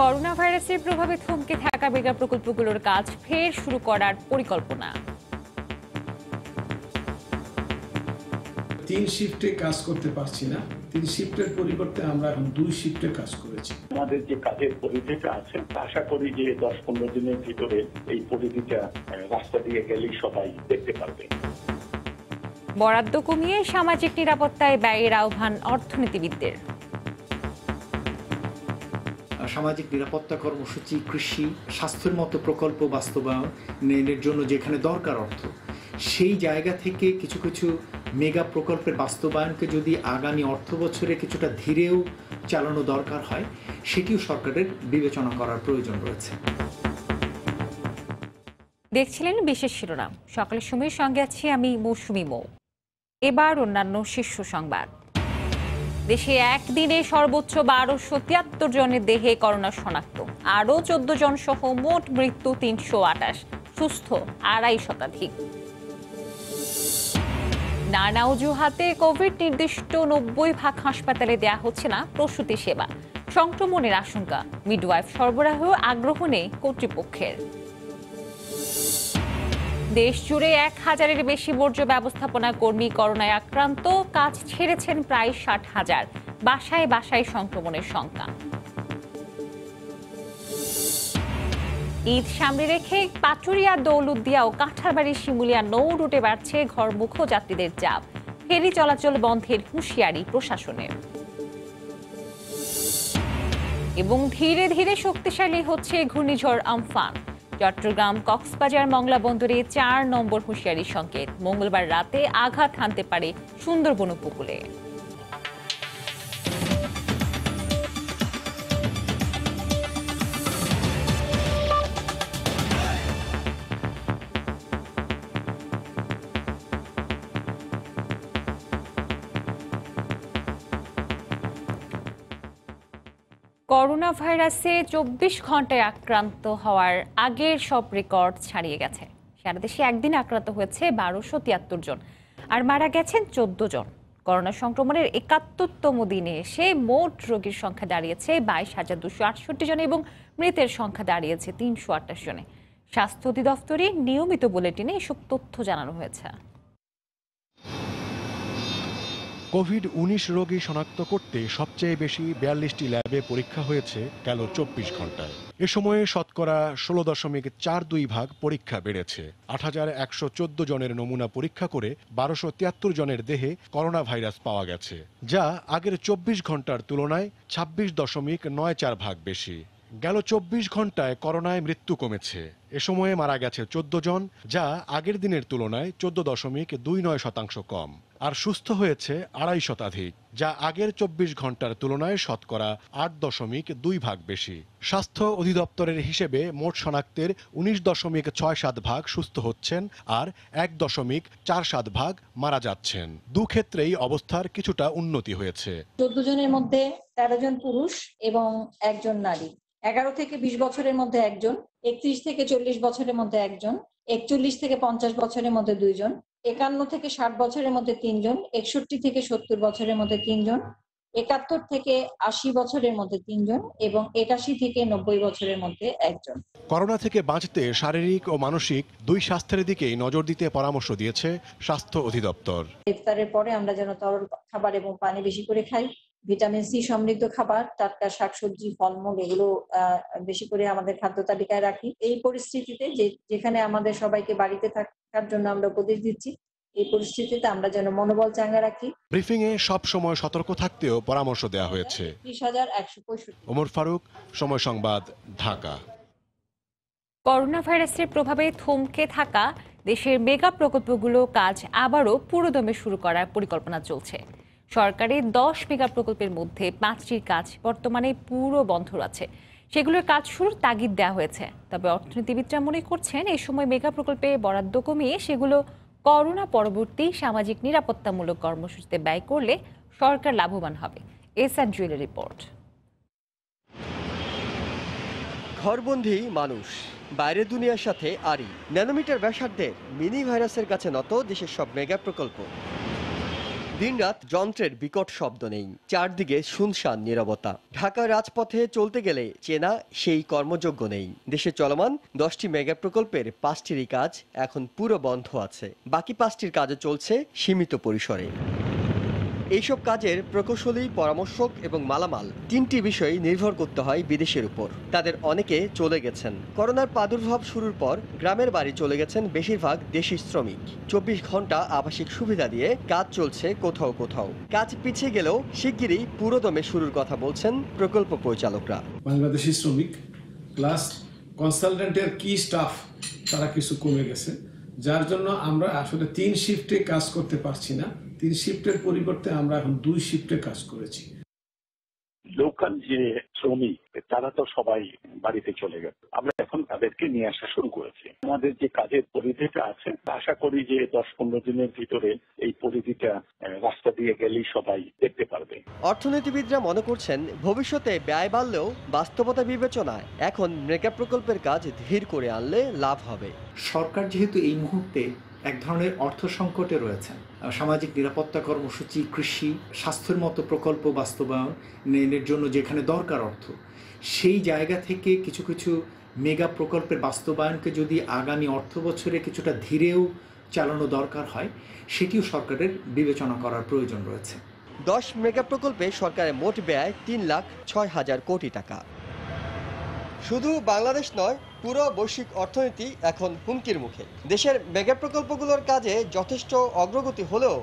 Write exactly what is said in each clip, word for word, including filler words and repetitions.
Corona ভাইরাসের প্রভাবে থমকে থাকা মেগা প্রকল্পগুলোর কাজ ফের শুরু করার পরিকল্পনা। তিন শিফটে কাজ করতে পারছি না, তিন শিফটের পরিবর্তে আমরা এখন দুই শিফটে কাজ করেছি। আমাদের যে কাজের পরিধিটা আছে আশা করি যে দশ পনেরো দিনের ভিতরে এই পরিধিটা রাস্তা দিয়ে গেলেই সবাই দেখতে পারবে। বরাদ্দ কমিয়ে সামাজিক নিরাপত্তায় ব্যয়ের আহ্বান অর্থনীতিবিদদের। সামাজিক নিরাপত্তা কর্মসূচি, কৃষি, স্বাস্থ্যের মতো প্রকল্প বাস্তবায়নের জন্য যেখানে দরকার অর্থ, সেই জায়গা থেকে কিছু কিছু মেগা প্রকল্পের বাস্তবায়নকে যদি আগামী অর্থ বছরে কিছুটা ধীরেও চালানো দরকার হয়, সেটিও সরকারের বিবেচনা করার প্রয়োজন রয়েছে। দেখছিলেন বিশেষ শিরোনাম। সকালের সময় সঙ্গে আছি আমি মৌসুমী মৌ। এবার অন্যান্য শীর্ষ সংবাদ। দেশে একদিনে সর্বোচ্চ বারোশো তিয়াত্তর জনের দেহে করোনা শনাক্ত, আরও চোদ্দ জন সহ মোট মৃত্যু তিনশো আটাশ, সুস্থ আড়াই শতাধিক। নানা অজুহাতে কোভিড নির্দিষ্ট নব্বই ভাগ হাসপাতালে দেয়া হচ্ছে না প্রসূতি সেবা, সংক্রমণের আশঙ্কা, মিডওয়াইফ সরবরাহ আগ্রহ নেই কর্তৃপক্ষের। দেশ জুড়ে এক হাজারের বেশি বর্জ্য ব্যবস্থাপনা কর্মী করোনায় আক্রান্ত, কাজ ছেড়েছেন প্রায় ষাট হাজার, বাসায় বাসায় সংক্রমণের সংখ্যা। ঈদ সামনে রেখে পাটুরিয়া, দৌলতদিয়া ও কাঁঠালবাড়ি, শিমুলিয়া নৌ রুটে বাড়ছে ঘরমুখ যাত্রীদের চাপ, ফেরি চলাচল বন্ধের হুঁশিয়ারি প্রশাসনের। এবং ধীরে ধীরে শক্তিশালী হচ্ছে ঘূর্ণিঝড় আমফান, চট্টগ্রাম, কক্সবাজার, মংলা বন্দরে চার নম্বর হুঁশিয়ারি সংকেত, মঙ্গলবার রাতে আঘাত হানতে পারে সুন্দরবন উপকূলে। করোনা ভাইরাসে চব্বিশ ঘন্টায় আক্রান্ত হওয়ার আগের সব রেকর্ড ছাড়িয়ে গেছে। সারা দেশে একদিন আক্রান্ত হয়েছে বারোশো তিয়াত্তর জন আর মারা গেছেন চোদ্দ জন। করোনা সংক্রমণের একাত্তরতম দিনে এসে মোট রোগীর সংখ্যা দাঁড়িয়েছে বাইশ হাজার দুশো আটষট্টি জনে এবং মৃতের সংখ্যা দাঁড়িয়েছে তিনশো আটাশ জনে। স্বাস্থ্য অধিদপ্তরের নিয়মিত বুলেটিনে এসব তথ্য জানানো হয়েছে। কোভিড উনিশ রোগী শনাক্ত করতে সবচেয়ে বেশি বিয়াল্লিশটি ল্যাবে পরীক্ষা হয়েছে গেল চব্বিশ ঘন্টায়। এ সময়ে শতকরা ষোলো দশমিক চার দুই ভাগ পরীক্ষা বেড়েছে। আট হাজার একশো চোদ্দ জনের নমুনা পরীক্ষা করে বারোশো তিয়াত্তর জনের দেহে করোনা ভাইরাস পাওয়া গেছে, যা আগের চব্বিশ ঘন্টার তুলনায় ছাব্বিশ দশমিক নয় চার ভাগ বেশি। গেল চব্বিশ ঘন্টায় করোনায় মৃত্যু কমেছে। এ সময়ে মারা গেছে চোদ্দ জন, যা আগের দিনের তুলনায় চোদ্দ দশমিক দুই নয় শতাংশ কম, আর সুস্থ হয়েছে আড়াই শতাধিক, যা আগের চব্বিশ ঘন্টার তুলনায় শতকরা আট দশমিক দুই ভাগ বেশি। স্বাস্থ্য অধিদপ্তরের হিসেবে মোট শনাক্তের উনিশ দশমিক ছয় সাত ভাগ সুস্থ হচ্ছেন আর এক দশমিক চার সাত ভাগ মারা যাচ্ছেন। দু ক্ষেত্রেই অবস্থার কিছুটা উন্নতি হয়েছে। চোদ্দ জনের মধ্যে তেরো জন পুরুষ এবং একজন নারী, এগারো থেকে বিশ বছরের মধ্যে একজন, একত্রিশ থেকে চল্লিশ বছরের মধ্যে একজন, একচল্লিশ থেকে পঞ্চাশ বছরের মধ্যে দুইজন, একান্ন থেকে ষাট বছরের মধ্যে তিনজন, একষট্টি থেকে সত্তর বছরের মধ্যে তিনজন, একাত্তর থেকে আশি বছরের মধ্যে তিনজন এবং একাশি থেকে নব্বই বছরের মধ্যে একজন। করোনা থেকে বাঁচতে শারীরিক ও মানসিক দুই স্বাস্থ্যের দিকেই নজর দিতে পরামর্শ দিয়েছে স্বাস্থ্য অধিদপ্তর। ইফতারের পরে আমরা যেন তরল খাবার এবং পানি বেশি করে খাই, ভিটামিন সি সমৃদ্ধ খাবার, টাটকা শাকসবজি, ফলমূল এগুলো বেশি করে আমাদের খাদ্য তালিকায় রাখি। এই পরিস্থিতিতে যেখানে আমাদের সবাইকে বাড়িতে থাকার জন্য আমরা উপদেশ দিচ্ছি, এই পরিস্থিতিতে আমরা যেন মনোবল চাঙ্গা রাখি। ব্রিফিং এ সব সময় সতর্ক থাকতেও পরামর্শ দেওয়া হয়েছে। ত্রিশ হাজার একশো পঁয়ষট্টি। ওমর ফারুক, সময় সংবাদ, ঢাকা। করোনা ভাইরাসের প্রভাবে থমকে থাকা দেশের মেগা প্রকল্পগুলো কাজ আবারও পুরোদমে শুরু করার পরিকল্পনা চলছে। সরকারের দশ মেগা প্রকল্পের মধ্যে পাঁচটির কাজ বর্তমানে পুরো বন্ধ আছে, সেগুলোর কাজ শুরুর তাগিদ দেওয়া হয়েছে। তবে অর্থনীতিবিদরা মনে করছেন এই সময় মেগা প্রকল্পে বরাদ্দ কমিয়ে সেগুলো করোনা পরবর্তী সামাজিক নিরাপত্তামূলক কর্মসূচিতে ব্যয় করলে সরকার লাভবান হবে। এস এন্ড জুয়েলের রিপোর্ট। ঘরবন্দি মানুষ, বাইরের দুনিয়ার সাথে আড়ি। ন্যানোমিটার ব্যাসার্ধের মিনি ভাইরাসের কাছে নত দেশের সব মেগা প্রকল্প। দিনরাত যন্ত্রের বিকট শব্দ নেই, চারদিকে শুনশান নীরবতা। ঢাকা রাজপথে চলতে গেলে চেনা সেই কর্মযোগ্য নেই। দেশে চলমান দশটি মেগা প্রকল্পের পাঁচটিরই কাজ এখন পুরো বন্ধ আছে, বাকি পাঁচটির কাজও চলছে সীমিত পরিসরে। এইসব কাজের প্রকৌশলী, পরামর্শক এবং মালামাল তিনটি বিষয় নির্ভর করতে হয় বিদেশের উপর। তাদের অনেকে চলে গেছেন। করোনার প্রাদুর্ভাব শুরুর পর গ্রামের বাড়ি চলে গেছেন বেশিরভাগ দেশি শ্রমিক। চব্বিশ ঘন্টা আবাসিক সুবিধা দিয়ে কাজ চলছে কোথাও কোথাও। কাজ পিছিয়ে গেলেও শিগগিরই পুরোদমে শুরুর কথা বলছেন প্রকল্প পরিচালকরা। বাংলাদেশি শ্রমিক প্লাস কনসালটেন্টের কি স্টাফ তারা কিছু কমে গেছে, যার জন্য আমরা আসলে তিন শিফটে কাজ করতে পারছি না। তিন শিফটের পরিবর্তে আমরা এখন দুই শিফটে কাজ করেছি। লোকাল যে শ্রমিক তারা তো সবাই বাড়িতে চলে গেছে, আমরা এখন তাদেরকে নিয়ে আসা শুরু করেছি। আমাদের যে কাজের পরিধিটা আছে, আশা করি যে দশ পনেরো দিনের ভিতরে এই পরিধিটা রাস্তা দিয়ে গেলেই সবাই দেখতে পারবে। অর্থনীতিবিদরা মনে করছেন ভবিষ্যতে ব্যয় বাড়লেও বাস্তবতা বিবেচনায় এখন মেগা প্রকল্পের কাজ ধীর করে আনলে লাভ হবে। সরকার যেহেতু এই মুহূর্তে এক ধরনের অর্থ সংকটে রয়েছে, সামাজিক নিরাপত্তা কর্মসূচি, কৃষি, স্বাস্থ্যের মতো প্রকল্প বাস্তবায়নের জন্য যেখানে দরকার অর্থ, সেই জায়গা থেকে কিছু কিছু মেগা প্রকল্পের বাস্তবায়নকে যদি আগামী অর্থ বছরে কিছুটা ধীরেও চালানো দরকার হয়, সেটিও সরকারের বিবেচনা করার প্রয়োজন রয়েছে। দশ মেগা প্রকল্পে সরকারের মোট ব্যয় তিন লাখ ছয় হাজার কোটি টাকা। শুধু বাংলাদেশ নয়, পুরো বৈশ্বিক অর্থনীতি এখন হুমকির মুখে। দেশের মেগা প্রকল্পগুলোর কাজে যথেষ্ট অগ্রগতি হলেও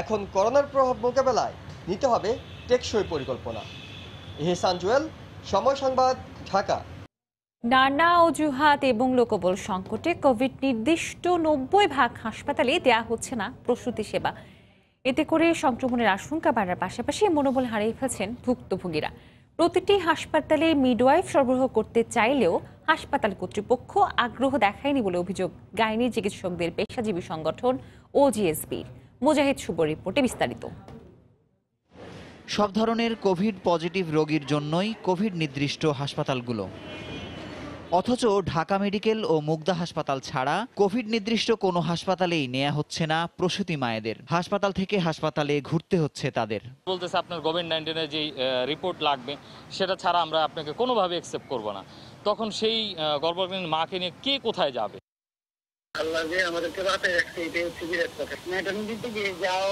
এখন করোনার প্রভাব মোকাবেলায় নিতে হবে টেকসই পরিকল্পনা। এহসান জুয়েল, সময় সংবাদ, ঢাকা। নানা অজুহাত এবং লোকবল সংকটে কোভিড নির্দিষ্ট নব্বই ভাগ হাসপাতালে দেয়া হচ্ছে না প্রসূতি সেবা। এতে করে সংক্রমণের আশঙ্কা বাড়ার পাশাপাশি মনোবল হারিয়ে ফেলছেন ভুক্তভোগীরা। প্রতিটি হাসপাতালে মিডওয়াইফ সরবরাহ করতে চাইলেও হাসপাতাল কর্তৃপক্ষ আগ্রহ দেখায়নি বলে অভিযোগ গাইনি চিকিৎসকদের পেশাজীবী সংগঠন ওজিএসবির। মুজাহিদ শুভর রিপোর্টে বিস্তারিত। সব ধরনের কোভিড পজিটিভ রোগীর জন্যই কোভিড নির্দিষ্ট হাসপাতালগুলো, অথচ ঢাকা মেডিকেল ও মুগদা হাসপাতাল ছাড়া কোভিড নির্দিষ্ট কোনো হাসপাতালেই নেওয়া হচ্ছে না প্রসূতি মায়েদের। হাসপাতাল থেকে হাসপাতালে ঘুরতে হচ্ছে তাদের। বলতেছে আপনার কোভিড নাইন্টিনের যে রিপোর্ট লাগবে সেটা ছাড়া আমরা আপনাকে কোনোভাবে অ্যাকসেপ্ট করব না। তখন সেই গর্ভবতী মাকে নিয়ে কে কোথায় যাবে? আল্লাহ যে আমাদেরকে রাতে রাখছে, এটা হচ্ছে যে ম্যাটারনিটিতে গিয়ে যাও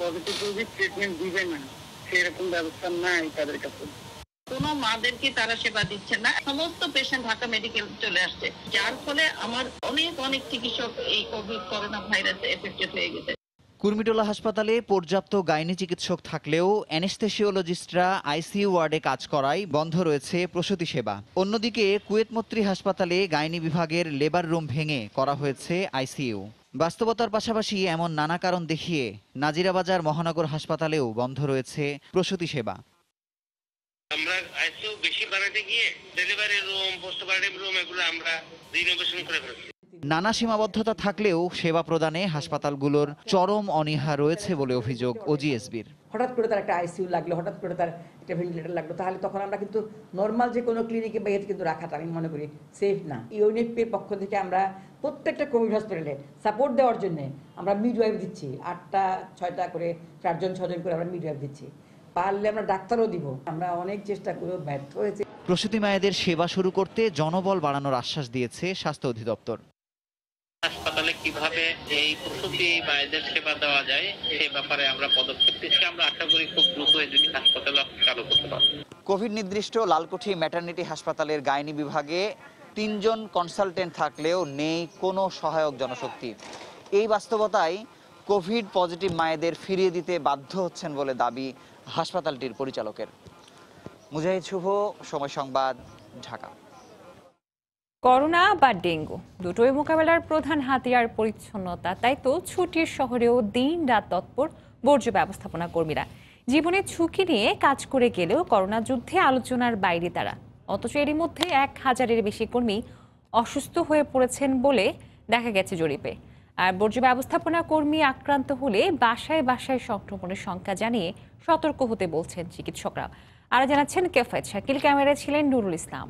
পজিটিভ কোভিড ট্রিটমেন্ট দিবে না, সেরকম ব্যবস্থা নাই তাদের কাছে। কোনো মাদেরকে তারা সেবা দিচ্ছে না, সমস্ত পেশেন্ট ঢাকা মেডিকেল চলে আসছে, যার ফলে আমার অনেক অনেক চিকিৎসক এই কোভিড করোনা ভাইরাসে এফেক্টেড হয়ে গেছে। কুর্মিটোলা হাসপাতালে পর্যাপ্ত গাইনি চিকিৎসক থাকলেও অ্যানেস্থেসিওলজিস্টরা আইসিইউ ওয়ার্ডে কাজ করায় বন্ধ রয়েছে প্রসূতি সেবা। অন্যদিকে কুয়েতমৈত্রী হাসপাতালে গাইনি বিভাগের লেবার রুম ভেঙে করা হয়েছে আইসিইউ। বাস্তবতার পাশাপাশি এমন নানা কারণ দেখিয়ে নাজিরাবাজার মহানগর হাসপাতালেও বন্ধ রয়েছে প্রসূতি সেবা। আমরা আইসিইউ বেশি বানাতে গিয়ে ডেলিভারি রুম, পোস্টপার্টাম রুম এগুলো আমরা রিনোভেশন করে ফেলেছি। নানা সীমাবদ্ধতা থাকলেও সেবা প্রদানে হাসপাতালগুলোর চরম অনীহা রয়েছে বলে অভিযোগ ওজিএসবির। হঠাৎ করে তার একটা আইসিইউ লাগলো, হঠাৎ করে তার একটা ভেন্টিলেটর লাগলো, তাহলে তখন আমরা কিন্তু নর্মাল যে কোনো ক্লিনিকে বাইরে কিন্তু রাখাটা আমি মনে করি সেফ না। ইউনিপের পক্ষ থেকে আমরা প্রত্যেকটা কোভিড হসপিটালে সাপোর্ট দেওয়ার জন্য আমরা মিডওয়াইফ দিচ্ছি, আটটা ছয়টা করে, চারজন ছজন করে আমরা মিডওয়াইফ দিচ্ছি। পারলে আমরা ডাক্তারও দিব, আমরা অনেক চেষ্টা করেও ব্যর্থ হয়েছে। প্রসূতি মায়েদের সেবা শুরু করতে জনবল বাড়ানোর আশ্বাস দিয়েছে স্বাস্থ্য অধিদপ্তর। হাসপাতালে কিভাবে এই প্রসূতি মায়েদের সেবা দেওয়া যায় সেই ব্যাপারে আমরা পদক্ষেপ নিচ্ছি। আমরা আশা করি খুব দ্রুত এই দুটি হাসপাতাল চালু করতে পারব। কোভিড নির্দিষ্ট লালকুঠি ম্যাটারনিটি হাসপাতালের গাইনি বিভাগে তিনজন কনসালটেন্ট থাকলেও নেই কোনো সহায়ক জনশক্তি। এই বাস্তবতায় কোভিড পজিটিভ মায়েদের ফিরিয়ে দিতে বাধ্য হচ্ছেন বলে দাবি হাসপাতালটির পরিচালকের। মুজাহিদ শুভ, সময় সংবাদ, ঢাকা। করোনা বা ডেঙ্গু দুটোই মোকাবেলার প্রধান হাতিয়ার পরিচ্ছন্নতা। তাই তো ছুটির শহরেও দিন রাত তৎপর বর্জ্য ব্যবস্থাপনা কর্মীরা। জীবনে ঝুঁকি নিয়ে কাজ করে গেলেও করোনা যুদ্ধে আলোচনার বাইরে তারা। অথচ এরই মধ্যে এক হাজারের বেশি কর্মী অসুস্থ হয়ে পড়েছেন বলে দেখা গেছে জরিপে। আর বর্জ্য ব্যবস্থাপনা কর্মী আক্রান্ত হলে বাসায় বাসায় সংক্রমণের সংখ্যা জানিয়ে সতর্ক হতে বলছেন চিকিৎসকরা। আরও জানাচ্ছেন কেফায়েত শাকিল, ক্যামেরায় ছিলেন নুরুল ইসলাম।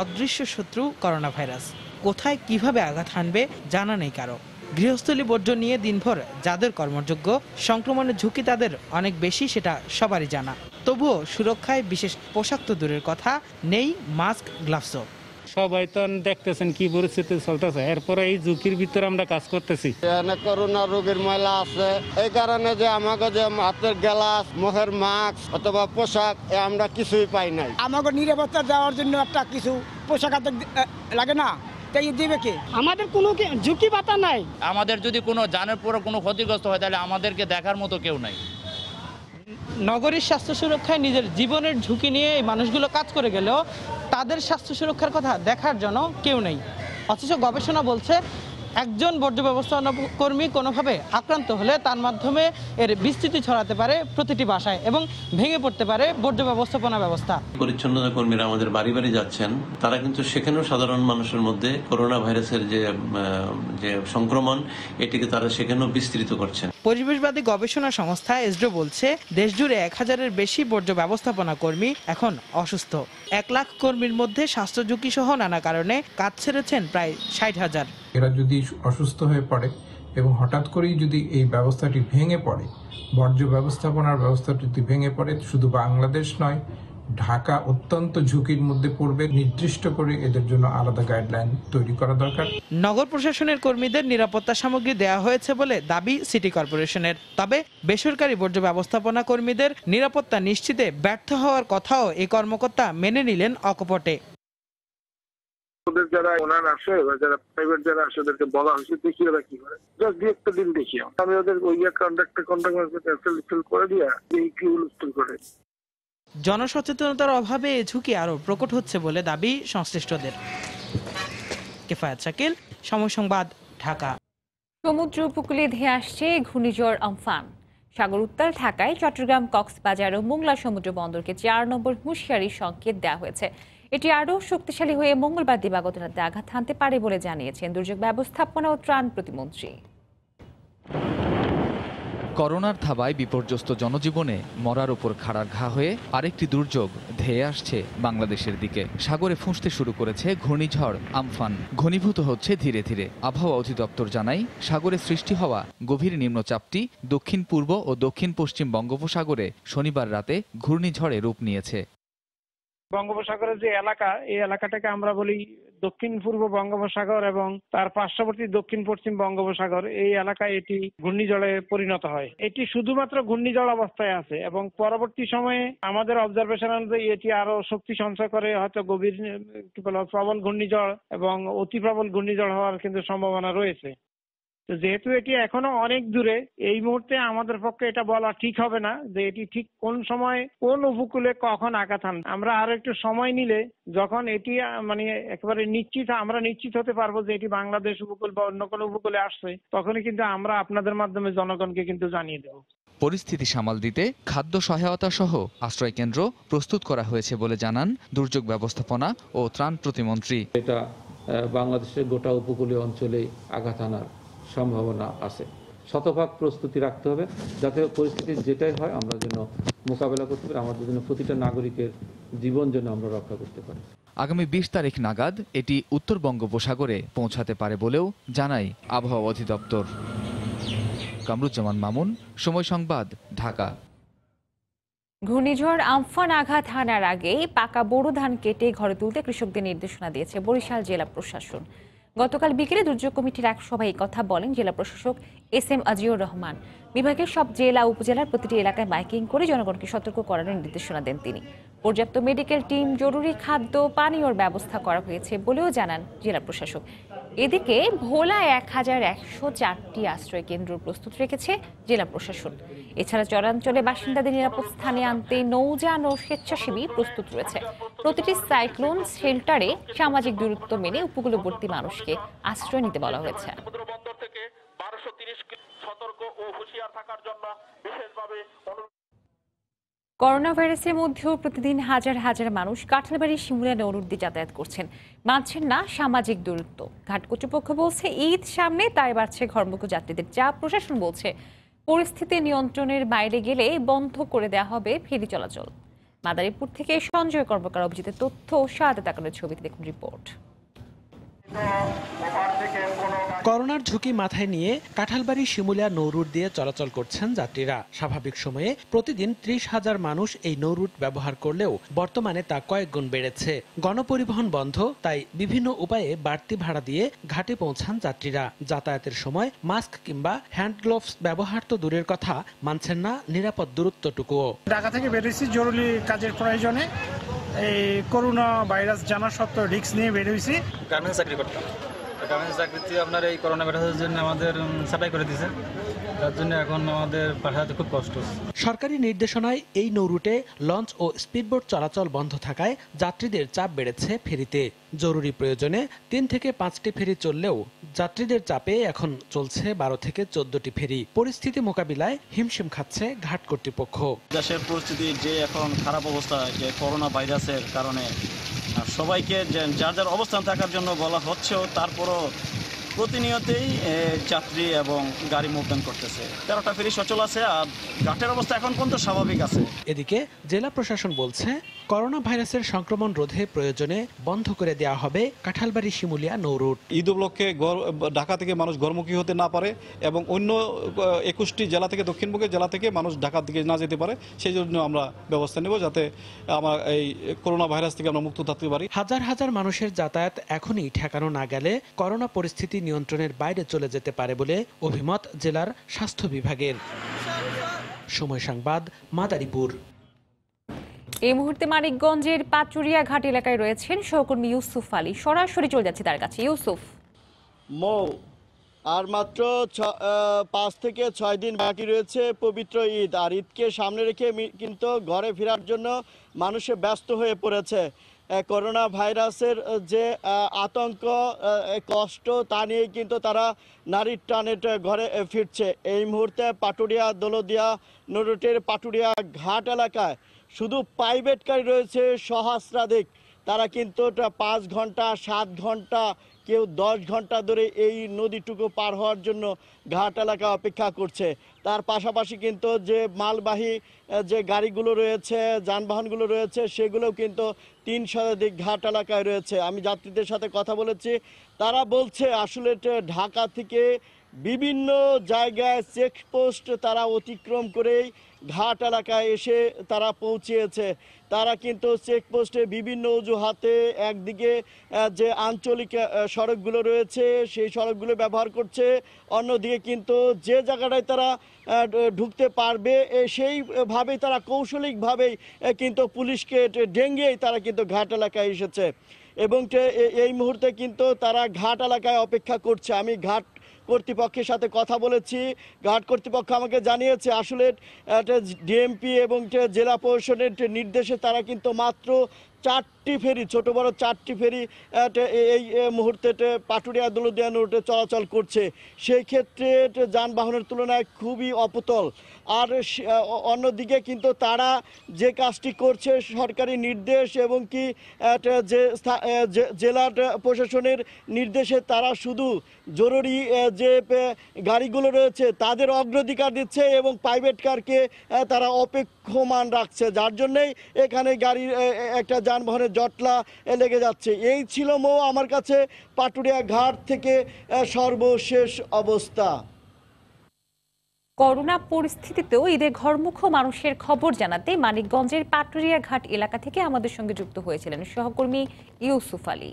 অদৃশ্য শত্রু করোনা ভাইরাস কোথায় কিভাবে আঘাত হানবে জানা নেই কারো। गृहस्थली बर्ज्य निये दिनभर जादेर कर्मयोग्य संक्रमणेर झुंकी तादेर अनेक बेशी सेटा सबारই जाना तबुओ सुरक्षाय विशेष पोशाक तो दूरेर कथा नेই मास्क ग्लाभसও सबाई तो देखतेছেন কি পরিস্থিতি চলতেছে এরপরে এই ঝুঁকির ভিতর আমরা কাজ করতেছি এখানে করোনা রোগের ময়লা আছে এই কারণে যে আমাগো যে হাতের গ্লাস মুখের মাস্ক অথবা পোশাক আমরা কিছুই পাই নাই আমাগো নিরাপত্তা দেওয়ার জন্য একটা কিছু পোশাক লাগে না তাই দিবে কি আমাদের কোনো ঝুঁকি বাতা নাই আমাদের যদি কোনো জানের পরে কোনো ক্ষতিগ্রস্ত হয় তাহলে আমাদেরকে দেখার মতো কেউ নাই नगर स्वास्थ्य सुरक्षा निजे जीवन झुंकी नहीं मानुषगुलो काज करे गेलो तादेर स्वास्थ्य सुरक्षार कथा देखार जनो केउ नहीं अथच गवेषणा बोलছে एकजन बर्ज्य व्यवस्थापना कर्मी कोनोभावे आक्रांत होले तार माध्यमे एर विस्तृति छड़ाते पारे प्रतिटी भाषाय एबं भेंगे पड़ते पारे बर्ज्य व्यवस्थापना व्यवस्था परिच्छन्नता कर्मीरा आमादेर बाड़ी बाड़ी जाच्छेन तारा किन्तु सेखानेओ साधारण मानुषेर मध्ये करोना भाइरासेर जे जे संक्रमण एटिके तारा सेखानेओ विस्तृत करछेन परिवेशवादी गवेषणा संस्था एसडो बोलছে देशजुड़े एक हजारेर बेशी बर्ज्य व्यवस्थापना कर्मी एखन असुस्थ एक लाख कर्मीर मध्ये स्वास्थ्य झुंकी सह नाना कारणे काज छेड़ेछेन प्राय ষাট हजार এরা যদি অসুস্থ হয়ে পড়ে এবং হঠাৎ করেই যদি এই ব্যবস্থাটি ভেঙে পড়ে বর্জ্য ব্যবস্থাপনার ব্যবস্থাটি যদি ভেঙে পড়ে শুধু বাংলাদেশ নয় ঢাকা অত্যন্ত ঝুঁকির মধ্যে পড়বে নির্দিষ্ট করে এদের জন্য আলাদা গাইডলাইন তৈরি করা দরকার নগর প্রশাসনের কর্মীদের নিরাপত্তা সামগ্রী দেয়া হয়েছে বলে দাবি সিটি কর্পোরেশনের তবে বেসরকারি বর্জ্য ব্যবস্থাপনা কর্মীদের নিরাপত্তা নিশ্চিতে ব্যর্থ হওয়ার কথাও এই কর্মকর্তা মেনে নিলেন অকপটে যারা ওনার আসে যারা প্রাইভেট যারা আসে তাদেরকে বলা হয়েছে দেখি ওরা কি করে জাস্ট দুই একটা দিন দেখি আমি ওদের ওই কন্ট্রাক্টে কন্ট্রাক্ট ক্যান্সেল লিস্ট করে দিয়া এই কিউ লিস্ট করে জনসচেতনতার অভাবে এই ঝুঁকি আরো প্রকট হচ্ছে বলে দাবি সংশ্লিষ্টদের কিফায়াত শাকিল সময় সংবাদ ঢাকা সমুদ্র উপকূলে ধেয়ে আসছে ঘূর্ণিঝড় আমফান সাগর উত্তাল ঢাকায় চট্টগ্রাম কক্সবাজার ও মোংলা সমুদ্র বন্দরকে চার নম্বর হুঁশিয়ারি সংকেত দেওয়া হয়েছে এটি আরও শক্তিশালী হয়ে মঙ্গলবার দিবাগত রাতে আঘাত হানতে পারে বলে জানিয়েছেন দুর্যোগ ব্যবস্থাপনা ও ত্রাণ প্রতিমন্ত্রী করোনার থাবায় বিপর্যস্ত জনজীবনে মরার উপর খাড়ার ঘা হয়ে আরেকটি দুর্যোগ ধেয়ে আসছে বাংলাদেশের দিকে সাগরে ফুঁসতে শুরু করেছে ঘূর্ণিঝড় আমফান ঘনীভূত হচ্ছে ধীরে ধীরে আবহাওয়া অধিদপ্তর জানায় সাগরে সৃষ্টি হওয়া গভীর নিম্নচাপটি দক্ষিণ পূর্ব ও দক্ষিণ পশ্চিম বঙ্গোপসাগরে শনিবার রাতে ঘূর্ণিঝড়ে রূপ নিয়েছে বঙ্গোপসাগরের যে এলাকা এই এলাকাটাকে আমরা বলি দক্ষিণ পূর্ব বঙ্গোপসাগর এবং তার পার্শ্ববর্তী দক্ষিণ পশ্চিম বঙ্গোপসাগর এই এলাকায় এটি ঘূর্ণিঝড়ে পরিণত হয় এটি শুধুমাত্র ঘূর্ণিঝড় অবস্থায় আছে এবং পরবর্তী সময়ে আমাদের অবজারভেশন অনুযায়ী এটি আরো শক্তি সঞ্চয় করে হয়তো গভীর প্রবল ঘূর্ণিঝড় এবং অতি প্রবল ঘূর্ণিঝড় হওয়ার কিন্তু সম্ভাবনা রয়েছে তো যেহেতু এটি এখনো অনেক দূরে এই মুহূর্তে আমাদের পক্ষে এটা বলা ঠিক হবে না যে এটি ঠিক কোন সময় কোন উপকূলে কখন আঘাত হানবে আমরা আরো একটু সময় নিলে যখন এটি মানে একেবারে নিশ্চিত আমরা নিশ্চিত হতে পারবো যে এটি বাংলাদেশ উপকূল বা অন্য কোনো উপকূলে আসছে তখনই কিন্তু আমরা আপনাদের মাধ্যমে জনগণকে কিন্তু জানিয়ে দেবো পরিস্থিতি সামাল দিতে খাদ্য সহায়তা সহ আশ্রয় কেন্দ্র প্রস্তুত করা হয়েছে বলে জানান দুর্যোগ ব্যবস্থাপনা ও ত্রাণ প্রতিমন্ত্রী এটা বাংলাদেশের গোটা উপকূলীয় অঞ্চলে আঘাত হানার সম্ভাবনা আছে শতভাগ প্রস্তুতি রাখতে হবে যাতে পরিস্থিতি যেটাই হয় আমরা যেন মোকাবেলা করতে পারি আমাদের জন্য প্রতিটা নাগরিকের জীবন যেন আমরা রক্ষা করতে পারি আগামী বিশ তারিখ নাগাদ এটি উত্তর বঙ্গোপসাগরে পৌঁছাতে পারে বলেও জানায় আবহাওয়া অধিদপ্তর কামরুজ্জামান মামুন সময় সংবাদ ঢাকা ঘূর্ণিঝড় আমফান আঘাত হানার আগেই পাকা বোরো ধান কেটে ঘরে তুলতে কৃষকদের নির্দেশনা দিয়েছে বরিশাল জেলা প্রশাসন গতকাল বিকেলে দুর্যোগ কমিটির এক সভায় এই কথা বলেন জেলা প্রশাসক এস এম আজিউর রহমান বিভাগের সব জেলা উপজেলার প্রতিটি এলাকায় মাইকিং করে জনগণকে সতর্ক করার নির্দেশনা দেন তিনি পর্যাপ্ত মেডিকেল টিম জরুরি খাদ্য পানীয়র ব্যবস্থা করা হয়েছে বলেও জানান জেলা প্রশাসক এদিকে ভোলায় এক হাজার একশো চারটি আশ্রয় কেন্দ্র প্রস্তুত রেখেছে জেলা প্রশাসন এছাড়া চরাঞ্চলে বাসিন্দাদের নিরাপদ স্থানে আনতে নৌযান ও স্বেচ্ছাসেবী প্রস্তুত রয়েছে প্রতিটি সাইক্লোন শেল্টারে সামাজিক দূরত্ব মেনে উপকূলবর্তী মানুষকে আশ্রয় নিতে বলা হয়েছে করোনা ভাইরাসের মধ্যেও প্রতিদিন হাজার হাজার মানুষ কাঁঠালবাড়ি শিমুলিয়া নৌরুট দিয়ে যাতায়াত করছেন মানছেন না সামাজিক দূরত্ব ঘাট কর্তৃপক্ষ বলছে ঈদ সামনে তাই বাড়ছে ঘরমুখ যাত্রীদের যা প্রশাসন বলছে পরিস্থিতি নিয়ন্ত্রণের বাইরে গেলে বন্ধ করে দেওয়া হবে ফেরি চলাচল মাদারীপুর থেকে সঞ্জয় কর্মকার অভিজিতের তথ্য ও সাদা তাকানোর ছবিতে দেখুন রিপোর্ট। করোনার ঝুঁকি মাথায় নিয়ে কাঁঠালবাড়ি শিমুলিয়া নৌরুট দিয়ে চলাচল করছেন যাত্রীরা। স্বাভাবিক সময়ে প্রতিদিন ত্রিশ হাজার মানুষ এই নৌরুট ব্যবহার করলেও বর্তমানে তা কয়েক গুণ বেড়েছে। গণপরিবহন বন্ধ, তাই বিভিন্ন উপায়ে বাড়তি ভাড়া দিয়ে ঘাটে পৌঁছান যাত্রীরা। যাতায়াতের সময় মাস্ক কিংবা হ্যান্ড গ্লোভস ব্যবহার তো দূরের কথা, মানছেন না নিরাপদ দূরত্বটুকুও। ঢাকা থেকে বেরিয়েছি জরুরি কাজের প্রয়োজনে, এই করোনা ভাইরাস জানা সত্ত্বেও রিস্ক নিয়ে বের হয়েছি। গার্মেন্টস চাকরি করতাম, গার্মেন্টস চাকরিতে আপনার এই করোনা ভাইরাসের জন্য আমাদের ছাঁটাই করে দিয়েছে। সরকারি নির্দেশনায় এই নৌরুটে লঞ্চ ও স্পিডবোট চলাচল বন্ধ থাকায় যাত্রীদের চাপ বেড়েছে ফেরিতে। জরুরি প্রয়োজনে তিন থেকে পাঁচটি ফেরি চললেও যাত্রীদের চাপে এখন চলছে বারো থেকে চোদ্দটি ফেরি। পরিস্থিতি মোকাবিলায় হিমশিম খাচ্ছে ঘাট কর্তৃপক্ষ। দেশের পরিস্থিতি যে এখন খারাপ অবস্থা, যে করোনা ভাইরাসের কারণে সবাইকে যার যার অবস্থান থাকার জন্য বলা হচ্ছেও, তারপরও প্রতিনিয়তই যাত্রী এবং গাড়ি মুভমেন্ট করতেছে। তেরোটা ফেরি সচল আছে, আর ঘাটের অবস্থা এখন পর্যন্ত স্বাভাবিক আছে। এদিকে জেলা প্রশাসন বলছে, করোনা ভাইরাসের সংক্রমণ রোধে প্রয়োজনে বন্ধ করে দেওয়া হবে কাঁঠালবাড়ি শিমুলিয়া নৌরুট। ঈদ উপলক্ষে ঢাকা থেকে মানুষ ঘরমুখী হতে না পারে এবং অন্য একুশটি জেলা থেকে, দক্ষিণবঙ্গের জেলা থেকে মানুষ ঢাকার দিকে না যেতে পারে, সেই জন্য আমরা ব্যবস্থা নেব, যাতে আমরা এই করোনা ভাইরাস থেকে আমরা মুক্ত থাকতে পারি। হাজার হাজার মানুষের যাতায়াত এখনই ঠেকানো না গেলে করোনা পরিস্থিতি নিয়ন্ত্রণের বাইরে চলে যেতে পারে বলে অভিমত জেলার স্বাস্থ্য বিভাগের। সময় সংবাদ, মাদারীপুর। এই মুহূর্তে মানিকগঞ্জের পাচুরিয়া ঘাট এলাকায় রয়েছেন সহকর্মী ইউসুফ আলী। সরাসরি চলে যাচ্ছে তার কাছে। ইউসুফ, মো আর মাত্র পাঁচ থেকে ছয় দিন বাকি রয়েছে পবিত্র ঈদ, আর ঈদকে সামনে রেখে কিন্তু ঘরে ফেরার জন্য মানুষে ব্যস্ত হয়ে পড়েছে। করোনা ভাইরাসের যে আতঙ্ক, কষ্ট, তা নিয়ে কিন্তু তারা নারীর টানে ঘরে ফিরছে। এই মুহূর্তে পাটুরিয়া দোলদিয়া নৌরুটের পাটুরিয়া ঘাট এলাকায় শুধু প্রাইভেটকারী রয়েছে সহস্রাধিক। তারা কিন্তু পাঁচ ঘন্টা, সাত ঘন্টা, কেউ দশ ঘন্টা ধরে এই নদীটুকু পার হওয়ার জন্য ঘাট এলাকা অপেক্ষা করছে। তার পাশাপাশি কিন্তু যে মালবাহী যে গাড়িগুলো রয়েছে, যানবাহনগুলো রয়েছে, সেগুলোও কিন্তু তিন শতাধিক ঘাট এলাকায় রয়েছে। আমি যাত্রীদের সাথে কথা বলেছি, তারা বলছে আসলে ঢাকা থেকে বিভিন্ন জায়গায় চেকপোস্ট তারা অতিক্রম করেই ঘাট এলাকায় এসে তারা পৌঁছেছে। তারা কিন্তু চেকপোস্টে বিভিন্ন অজুহাতে একদিকে যে আঞ্চলিক সড়কগুলো রয়েছে সেই সড়কগুলো ব্যবহার করছে, অন্যদিকে কিন্তু যে জায়গাটায় তারা ঢুকতে পারবে সেইভাবেই তারা কৌশলিকভাবেই কিন্তু পুলিশকে ডেঙ্গেই তারা কিন্তু ঘাট এলাকায় এসেছে এবং এই মুহূর্তে কিন্তু তারা ঘাট এলাকায় অপেক্ষা করছে। আমি ঘাট কর্তৃপক্ষের সাথে কথা বলেছি। ঘাট কর্তৃপক্ষ আমাকে জানিয়েছে আসলে ডিএমপি এবং জেলা প্রশাসনের নির্দেশে তারা কিন্তু মাত্র চারটি ফেরি, ছোট বড় চারটি ফেরি এই মুহূর্তে পাটুরিয়া দোলদিয়া নৌরুটে চলাচল করছে। সেই ক্ষেত্রে যানবাহনের তুলনায় খুবই অপতল। আর অন্যদিকে কিন্তু তারা যে কাজটি করছে, সরকারি নির্দেশ এবং কি যে জেলা প্রশাসনের নির্দেশে তারা শুধু জরুরি যে গাড়িগুলো রয়েছে তাদের অগ্রাধিকার দিচ্ছে এবং প্রাইভেট কারকে তারা অপেক্ষমান রাখছে, যার জন্যেই এখানে গাড়ির একটা যানবাহনের জটলা লেগে যাচ্ছে। এই ছিল মো আমার কাছে পাটুরিয়া ঘাট থেকে সর্বশেষ অবস্থা। করোনা পরিস্থিতিতেও ঈদে ঘরমুখ মানুষের খবর জানাতে মানিকগঞ্জের পাটুরিয়া ঘাট এলাকা থেকে আমাদের সঙ্গে যুক্ত হয়েছিলেন সহকর্মী ইউসুফ আলী।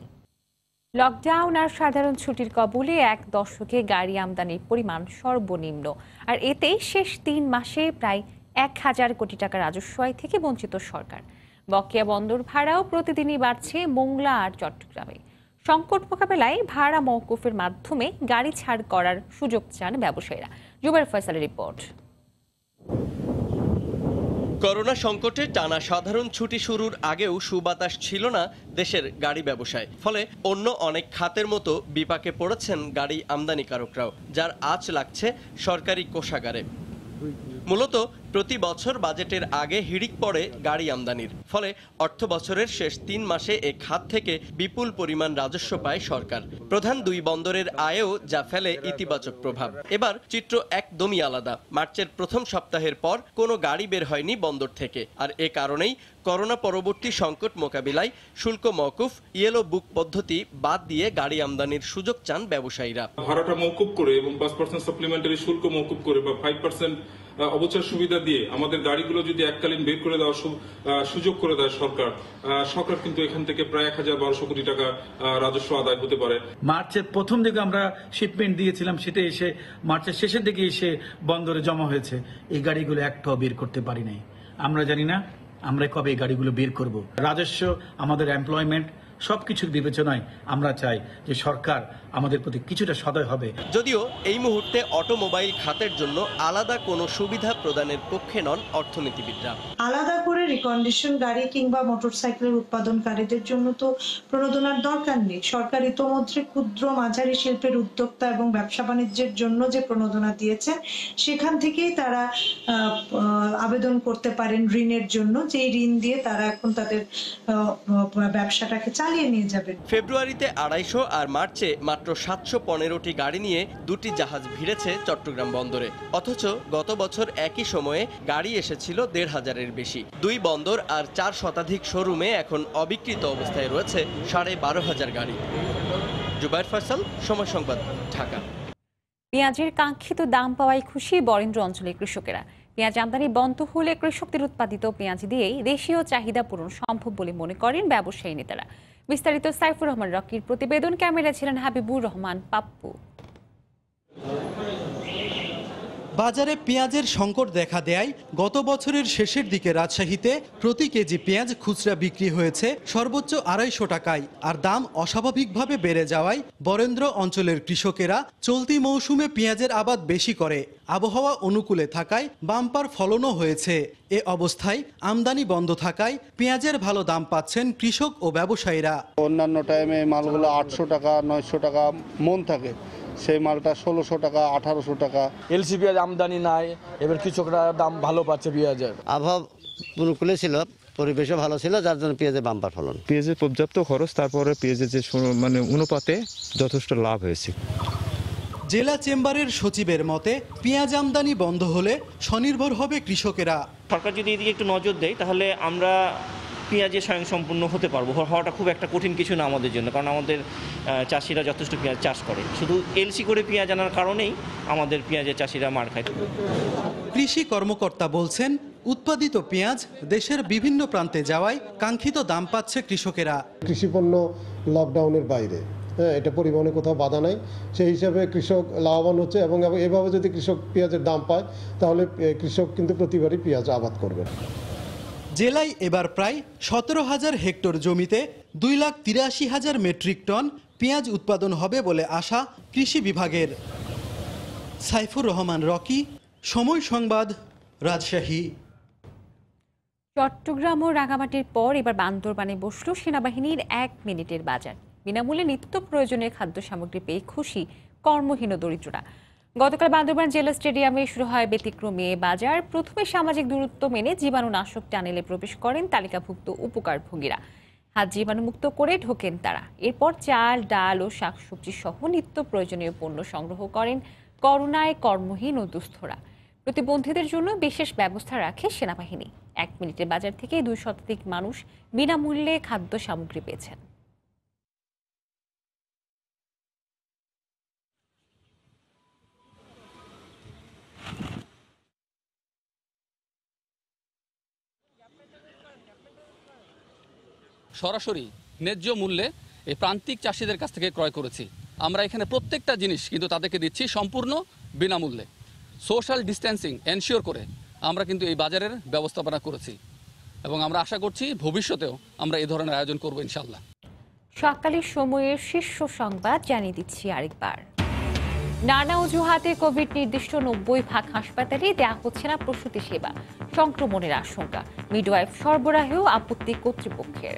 লকডাউন আর সাধারণ ছুটির কবলে এক দশকে গাড়ি আমদানির পরিমাণ সর্বনিম্ন, আর এতে শেষ তিন মাসে প্রায় এক হাজার কোটি টাকা রাজস্ব আয় থেকে বঞ্চিত সরকার। বকেয়া বন্দর ভাড়াও প্রতিদিনই বাড়ছে মোংলা আর চট্টগ্রামে। সংকট মোকাবেলায় ভাড়া মওকুফের মাধ্যমে গাড়ি ছাড় করার সুযোগ চান ব্যবসায়ীরা। জুবায়ের ফয়সালের রিপোর্ট। করোনা সংকটে টানা সাধারণ ছুটি শুরুর আগেও সুবাতাস ছিল না দেশের গাড়ি ব্যবসায়, ফলে অন্য অনেক খাতের মতো বিপাকে পড়েছেন গাড়ি আমদানিকারকরাও, যার আঁচ লাগছে সরকারি কোষাগারে। मूलत प्रति बछर बजेटेर आगे हिड़िक पड़े गाड़ी आमदानिर फले अर्थ बछरेर शेष तीन मासे ए खात थेके विपुल परिमाण राजस्व पाय सरकार। प्रधान दुई बंदरेर आयेओ जा फेले इतिबाचक प्रभाव। एबार चित्र एकदमई आलादा। मार्चेर प्रथम सप्ताहेर पर कोनो गाड़ी बेर हयनि बंदर थेके आर ए कारणेई করোনা পরবর্তী সংকট মোকাবিলায় শুল্ক মওকুফ ইয়েলো বুক পদ্ধতি বাদ দিয়ে গাড়ি আমদানির সুযোগ চান ব্যবসায়ীরা। ভাড়াটা মওকুফ করে এবং পাঁচ পার্সেন্ট সাপ্লিমেন্টারি শুল্ক মওকুফ করে বা পাঁচ পার্সেন্ট অবচয় সুবিধা দিয়ে আমাদের গাড়িগুলো যদি এককালীন বের করে দেওয়ার সুযোগ করে দেয় সরকার সরকার কিন্তু এখান থেকে প্রায় এক হাজার বারোশো কোটি টাকা রাজস্ব আদায় হতে পারে। মার্চের প্রথম দিকে আমরা শিপমেন্ট দিয়েছিলাম, সেটা এসে মার্চের শেষের দিকে এসে বন্দরে জমা হয়েছে। এই গাড়িগুলো একটাও বের করতে পারি নাই। আমরা জানি না আমরা কবে গাড়িগুলো বের করব। রাজস্ব আমাদের এমপ্লয়মেন্ট সবকিছুর বিবেচনায় আমরা চাই যে সরকার আমাদের প্রতি কিছুটা সদয় হবে। যদিও এই মুহূর্তে অটোমোবাইল খাতের জন্য আলাদা কোনো সুবিধা প্রদানের পক্ষে নন অর্থনীতিবিদরা। আলাদা করে রিকন্ডিশন গাড়ি কিংবা মোটরসাইকেলের উৎপাদনকারীদের জন্য তো প্রণোদনার দরকার নেই। সরকার ইতোমধ্যে ক্ষুদ্র মাঝারি শিল্পের উদ্যোক্তা এবং ব্যবসা বাণিজ্যের জন্য যে প্রণোদনা দিয়েছেন সেখান থেকেই তারা আবেদন করতে পারেন ঋণের জন্য, যেই ঋণ দিয়ে তারা এখন তাদের ব্যবসাটাকে চালিয়ে নিয়ে যাবেন। ফেব্রুয়ারিতে আড়াইশো আর মার্চে মাত্র সাতশো পনেরোটি গাড়ি নিয়ে দুটি জাহাজ ভিড়েছে চট্টগ্রাম বন্দরে। অথচ গত বছর একই সময়ে গাড়ি এসেছিল দেড় হাজারের বেশি। দুই বন্দর আর চার শতাধিক শোরুমে এখন অবিকৃত অবস্থায় রয়েছে সাড়ে বারো হাজার গাড়ি। জুবায়ের ফয়সাল, সময় সংবাদ, ঢাকা। পেঁয়াজের কাঙ্ক্ষিত দাম পাওয়ায় খুশি বরেন্দ্র অঞ্চলের কৃষকেরা। পেঁয়াজ আমদানি বন্ধ হলে কৃষকদের উৎপাদিত পেঁয়াজ দিয়েই দেশীয় চাহিদা পূরণ সম্ভব বলে মনে করেন ব্যবসায়ী নেতারা। বিস্তারিত সাইফুর রহমান রকির প্রতিবেদন। ক্যামেরায় ছিলেন হাবিবুর রহমান পাপ্পু। বাজারে পেঁয়াজের সংকট দেখা দেয়ায় গত বছরের শেষের দিকে রাজশাহীতে প্রতি কেজি পেঁয়াজ খুচরা বিক্রি হয়েছে সর্বোচ্চ আড়াইশো টাকায়। আর দাম অস্বাভাবিকভাবে বেড়ে যাওয়ায় বরেন্দ্র অঞ্চলের কৃষকেরা চলতি মৌসুমে পেঁয়াজের আবাদ বেশি করে। আবহাওয়া অনুকূলে থাকায় বাম্পার ফলনও হয়েছে। এ অবস্থায় আমদানি বন্ধ থাকায় পেঁয়াজের ভালো দাম পাচ্ছেন কৃষক ও ব্যবসায়ীরা। অন্যান্য টাইমে মালগুলো আটশো টাকা নয়শো টাকা মন থাকে, সেই মালটা ষোলোশো টাকা আঠারোশো টাকা। এলসি পেঁয়াজ আমদানি নাই, এবার কৃষকরা দাম ভালো পাচ্ছে পেঁয়াজের। আবহাওয়া অনুকূলে ছিল, পরিবেশও ভালো ছিল, যার জন্য পেঁয়াজের বাম্পার ফলন। পেঁয়াজের পর্যাপ্ত খরচ, তারপরে পেঁয়াজের যে মানে অনুপাতে যথেষ্ট লাভ হয়েছে। জেলা চেম্বারের সচিবের মতে পেঁয়াজ আমদানি বন্ধ হলে স্বনির্ভর হবে কৃষকেরা। সরকার যদি এদিকে একটু নজর দেয় তাহলে আমরা পেঁয়াজে স্বয়ংসম্পূর্ণ হতে পারবো। হওয়াটা খুব একটা কঠিন কিছু না আমাদের জন্য, কারণ আমাদের চাষিরা যথেষ্ট পেঁয়াজ চাষ করে। শুধু এলসি করে পেঁয়াজ আনার কারণেই আমাদের পেঁয়াজের চাষিরা মার খায়। কৃষি কর্মকর্তা বলছেন উৎপাদিত পেঁয়াজ দেশের বিভিন্ন প্রান্তে যাওয়ায় কাঙ্ক্ষিত দাম পাচ্ছে কৃষকেরা। কৃষিপণ্য লকডাউনের বাইরে, হ্যাঁ, এটা পরিবহনে কোথাও বাধা নাই, সেই হিসাবে কৃষক লাভবান হচ্ছে। এবং এভাবে যদি কৃষক পেঁয়াজের দাম পায় তাহলে কৃষক কিন্তু প্রতিবারই পেঁয়াজ আবাদ করবে। জেলায় এবার প্রায় সতেরো হাজার হেক্টর জমিতে দুই লাখ তিরাশি হাজার মেট্রিক টন পেঁয়াজ উৎপাদন হবে বলে আশা কৃষি বিভাগের। সাইফুর রহমান রকি, সময় সংবাদ, রাজশাহী। চট্টগ্রাম ও রাঙামাটির পর এবার বান্দরবানে বসল সেনাবাহিনীর এক মিনিটের বাজার। বিনামূল্যে নিত্য প্রয়োজনীয় খাদ্য সামগ্রী পেয়ে খুশি কর্মহীন দরিদ্ররা। গতকাল বান্দরবান জেলা স্টেডিয়ামে শুরু হয় ব্যতিক্রমী বাজার। প্রথমে সামাজিক দূরত্ব মেনে জীবাণুনাশক টানেলে প্রবেশ করেন তালিকাভুক্ত উপকারভোগীরা। হাত জীবাণুমুক্ত করে ঢোকেন তারা। এরপর চাল, ডাল ও শাকসবজি সহ নিত্য প্রয়োজনীয় পণ্য সংগ্রহ করেন করোনায় কর্মহীন ও দুস্থরা। প্রতিবন্ধীদের জন্য বিশেষ ব্যবস্থা রাখে সেনাবাহিনী। এক মিনিটের বাজার থেকে দুই শতাধিক মানুষ বিনামূল্যে খাদ্য সামগ্রী পেয়েছেন। সরাসরি ন্যায্য মূল্যে এই প্রান্তিক চাষিদের কাছ থেকে ক্রয় করেছি আমরা। এখানে প্রত্যেকটা জিনিস কিন্তু তাদেরকে দিচ্ছি সম্পূর্ণ বিনামূল্যে। সোশ্যাল ডিস্ট্যান্সিং এনশিওর করে আমরা কিন্তু এই বাজারের ব্যবস্থাপনা করেছি এবং আমরা আশা করছি ভবিষ্যতেও আমরা এই ধরনের আয়োজন করব ইনশাআল্লাহ। সকালের সময়ের শীর্ষ সংবাদ জানিয়ে দিচ্ছি আরেকবার। নানা অজুহাতে কোভিড নির্দিষ্ট নব্বই ভাগ হাসপাতালে দেওয়া হচ্ছে না প্রসূতি সেবা। সংক্রমণের আশঙ্কা, মিডওয়াইফ সরবরাহেও আপত্তি কর্তৃপক্ষের।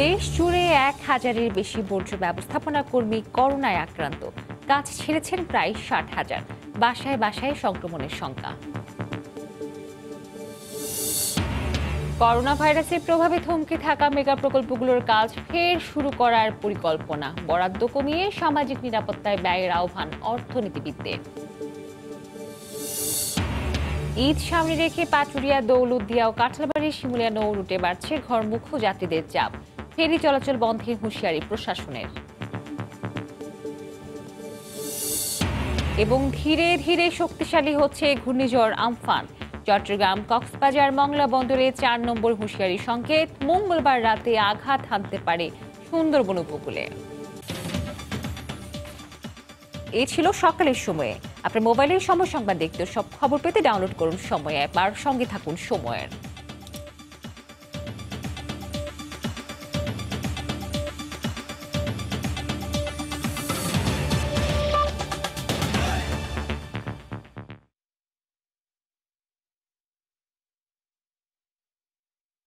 দেশ জুড়ে এক হাজারের বেশি বর্জ্য ব্যবস্থাপনা কর্মী করোনায় আক্রান্ত। কাজ ছেড়েছেন প্রায় ষাট হাজার। বাসায় বাসায় সংক্রমণের সংখ্যা। করোনা ভাইরাসে প্রভাবে থমকে থাকা মেগা প্রকল্পগুলোর কাজ ফের শুরু করার পরিকল্পনা, বরাদ্দ কমিয়ে সামাজিক নিরাপত্তায় ব্যয়ের আহ্বান অর্থনীতিবিদদের। ঈদ সামনে রেখে পাচুরিয়া, দৌলতদিয়া ও কাঁঠালবাড়ি শিমুলিয়া নৌ রুটে বাড়ছে ঘরমুখো যাত্রীদের চাপ, ফেরি চলাচল বন্ধে হুঁশিয়ারি প্রশাসনের। এবং ধীরে ধীরে শক্তিশালী হচ্ছে ঘূর্ণিঝড় আমফান। চট্টগ্রাম, কক্সবাজার, মংলা বন্দরে চার নম্বর হুঁশিয়ারি সংকেত, মঙ্গলবার রাতে আঘাত হানতে পারে সুন্দরবন উপকূলে। এই ছিল সকালের সময়ে। আপনার মোবাইলে সময় সংবাদ দেখতে সব খবর পেতে ডাউনলোড করুন সময় অ্যাপ, আর সঙ্গে থাকুন সময়ের।